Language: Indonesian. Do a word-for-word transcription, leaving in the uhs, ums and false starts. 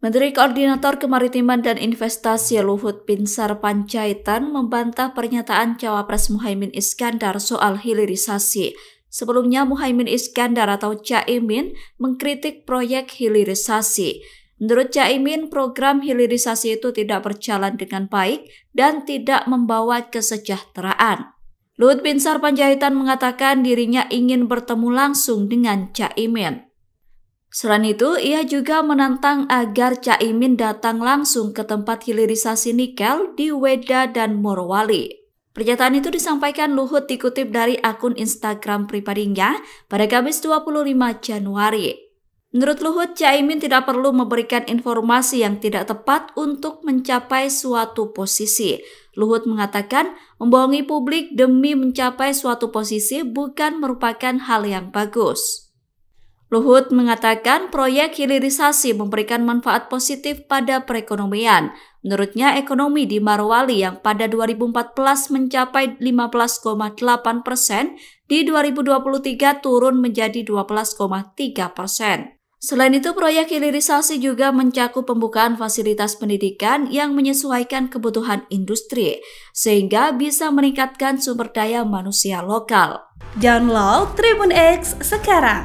Menteri Koordinator Kemaritiman dan Investasi Luhut Binsar Pandjaitan membantah pernyataan Cawapres Muhaimin Iskandar soal hilirisasi. Sebelumnya, Muhaimin Iskandar atau Cak Imin mengkritik proyek hilirisasi. Menurut Cak Imin, program hilirisasi itu tidak berjalan dengan baik dan tidak membawa kesejahteraan. Luhut Binsar Pandjaitan mengatakan dirinya ingin bertemu langsung dengan Cak Imin. Selain itu, ia juga menantang agar Cak Imin datang langsung ke tempat hilirisasi nikel di Weda dan Morowali. Pernyataan itu disampaikan Luhut dikutip dari akun Instagram pribadinya pada Kamis dua puluh lima Januari. Menurut Luhut, Cak Imin tidak perlu memberikan informasi yang tidak tepat untuk mencapai suatu posisi. Luhut mengatakan, membohongi publik demi mencapai suatu posisi bukan merupakan hal yang bagus. Luhut mengatakan proyek hilirisasi memberikan manfaat positif pada perekonomian. Menurutnya, ekonomi di Morowali yang pada dua ribu empat belas mencapai lima belas koma delapan persen, di dua ribu dua puluh tiga turun menjadi dua belas koma tiga persen. Selain itu, proyek hilirisasi juga mencakup pembukaan fasilitas pendidikan yang menyesuaikan kebutuhan industri, sehingga bisa meningkatkan sumber daya manusia lokal. Download Tribun X sekarang,